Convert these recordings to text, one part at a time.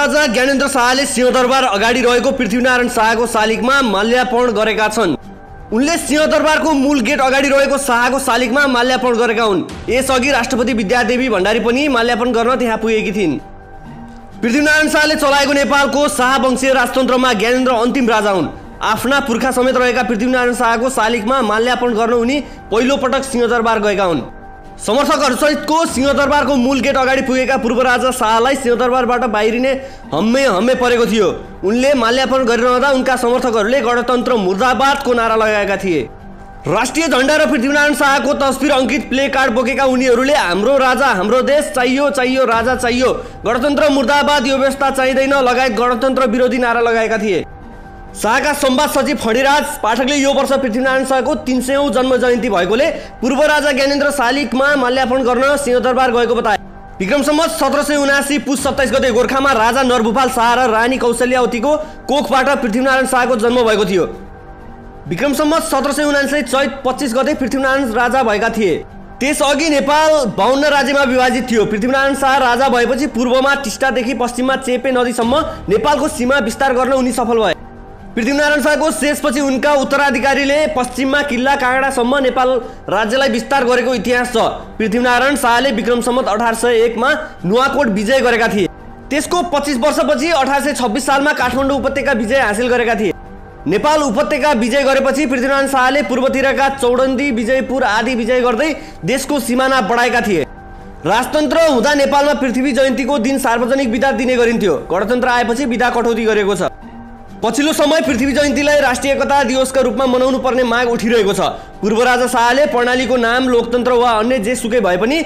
महाराजा ज्ञानेन्द्र शाहले सिंह दरबार अगाडि रहेको पृथ्वीनारायण शाहको शालिगमा माल्यार्पण गरेका छन्। उनले सिंह दरबारको मूल गेट अगाडि रहेको शाहको शालिगमा माल्यार्पण गरेका हुन्। यसअघि राष्ट्रपति विद्यादेवी भण्डारी पनि माल्यार्पण गर्न त्यहाँ पुगेकी थिइन्। पृथ्वीनारायण शाहले चलाएको नेपालको शाहवंशीय राजतन्त्रमा ज्ञानेन्द्र अन्तिम राजा हुन्। आफ्ना पुर्खा समेत रहेका पृथ्वीनारायण शाहको शालिगमा माल्यार्पण गर्न उनी पहिलो पटक सिंहदरबार गएका हुन्। समर्थकहरुसहितको सिंहदरबारको मूल गेट अगाडि पुगेका पूर्व राजा शाहलाई सिंहदरबारबाट बाहिरिने हम्मे परेको थियो। उनले माल्यार्पण गरिरहँदा उनका समर्थकहरूले गणतन्त्र मुर्दाबादको नारा लगाएका थिए। राष्ट्रिय झण्डा र पृथ्वीनारायण शाहको तस्बिर अंकित प्ले कार्ड बोकेका उनीहरूले हाम्रो राजा हाम्रो देश चाहियो चाहियो राजा चाहियो गणतन्त्र मुर्दाबाद यो व्यवस्था चाहिँदैन लगायत गणतन्त्र विरोधी नारा लगाएका थिए। शाहका संवाद सचिव फणिराज पाठकले यो वर्ष पृथ्वीनारायण शाहको 300औं जन्म जयन्ती भएकोले पूर्व राजा ज्ञानेन्द्र शालिगमा माल्यार्पण गर्न सिंहदरबार गएको बताए। विक्रम सम्मत 1779 पुस 27 गते गोरखामा राजा नरभुपाल शाह र रानी कौशल्यावतीको कोखबाट पृथ्वीनारायण शाहको जन्म भएको थियो। विक्रम सम्मत 1779 चैत 25 गते पृथ्वीनारायण राजा भएका थिए। त्यसअघि नेपाल 52 राज्यमा विभाजित थियो। पृथ्वीनारायण शाह राजा भएपछि पूर्वमा टिस्टादेखि पश्चिममा चेपे नदीसम्म नेपालको सीमा विस्तार गर्न उनी सफल भए। पृथ्वीनारायण शाहको शेषपछि उनका उत्तराधिकारीले पश्चिममा किल्ला काँगडासम्म नेपाल राज्यलाई विस्तार गरेको इतिहास छ। पृथ्वीनारायण शाहले विक्रम सम्मत 1801 मा नुवाकोट विजय गरेका थिए। त्यसको 25 वर्षपछि 1826 सालमा काठमाडौँ उपत्यका विजय हासिल गरेका थिए। नेपाल उपत्यका विजय गरेपछि पृथ्वीनारायण शाहले पूर्वतिरका चौडन्दी विजयपुर आदि विजय गर्दै देशको सीमाना बढाएका थिए। राजतन्त्र हुँदा नेपालमा पृथ्वी जयन्तीको दिन सार्वजनिक बिदा दिने गरिन्थ्यो। गणतन्त्र आएपछि बिदा कटौती गरेको छ। पछिल्लो समय पृथ्वी जयन्तीलाई राष्ट्रिय एकता दिवसका रूपमा मनाउनु पर्ने माग उठिरहेको छ। पूर्व राजा शाहले प्रणालीको नाम लोकतन्त्र वा अन्य जेसुकै भए पनि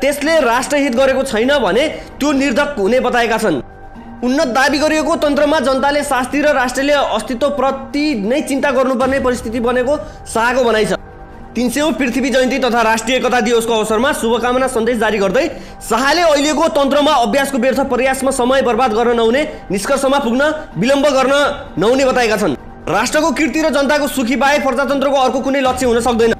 त्यसले राष्ट्रहित गरेको छैन भने त्यो निर्धक हुने बताएका छन्। उन्नत दाबी गरिएको तन्त्रमा जनताले शास्ति र राष्ट्रले अस्तित्वप्रति नै चिन्ता गर्नुपर्ने परिस्थिति बनेको शाहको भनाइ छ। 300औं पृथ्वी जयन्ती तथा राष्ट्रिय एकता दिवसको अवसरमा शुभकामना सन्देश जारी गर्दै शाहले अहिलेको तन्त्रमा अभ्यासको व्यर्थ प्रयासमा समय बर्बाद गर्न नहुने निष्कर्षमा पुग्न विलम्ब गर्न नहुने बताएका छन्। राष्ट्रको कीर्ति र जनताको सुखी बाहेक प्रजातन्त्रको अर्को कुनै लक्ष्य हुन सक्दैन।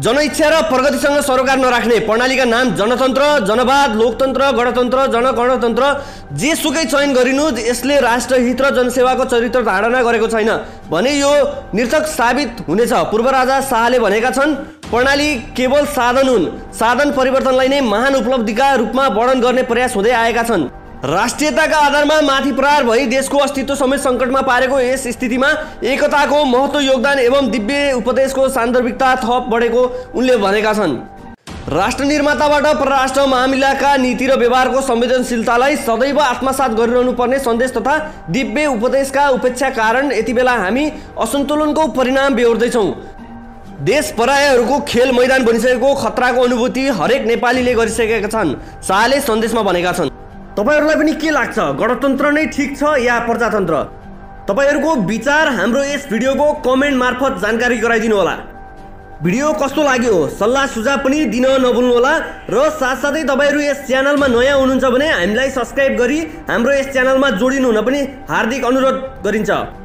जनइच्छा र प्रगतिसँग सरोकार नराख्ने प्रणालीका नाम जनतन्त्र जनवाद लोकतन्त्र गणतन्त्र जनगणतन्त्र जे सुकै चयन गरिनु यसले राष्ट्रहित र जनसेवाको चरित्र धारणा गरेको छैन भने यो निर्थक साबित हुनेछ। पूर्व राजा शाहले भनेका छन् प्रणाली केवल साधन हुन्। साधन परिवर्तनलाई नै महान उपलब्धिका रूपमा वर्णन गर्ने प्रयास हुँदै आएका छन्। राष्ट्रियताका आधारमा माथि प्रहार भई देशको अस्तित्व समेत सङ्कटमा पारेको यस स्थितिमा एकताको महत्त्व योगदान एवं दिव्य उपदेशको सान्दर्भिकता थप बढेको उनले भनेका छन्। राष्ट्र निर्माताबाट परराष्ट्र मामिलाका नीति र व्यवहारको संवेदनशीलतालाई सदैव आत्मसात गरिरहनुपर्ने सन्देश तथा दिव्य उपदेशका उपेक्षा कारण यतिबेला हामी असन्तुलनको परिणाम बेहोर्दैछौँ। देश परायहरूको खेल मैदान बनिसकेको खतराको अनुभूति हरेक नेपालीले गरिसकेका छन्। शाहले सन्देशमा भनेका छन्। तपाईहरुलाई पनि के लाग्छ गणतन्त्र नै ठीक छ या प्रजातन्त्र? तपाईहरुको विचार हाम्रो यस भिडियोको कमेन्ट मार्फत जानकारी गराइदिनु होला। भिडियो कस्तो लाग्यो सल्लाह सुझाव पनि दिन नभुल्नु होला र साथसाथै तपाईहरु यस च्यानलमा नयाँ हुनुहुन्छ भने हामीलाई सब्स्क्राइब गरी हाम्रो यस च्यानलमा जोडिनु हुन पनि हार्दिक अनुरोध गरिन्छ।